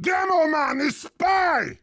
Demoman is Spy!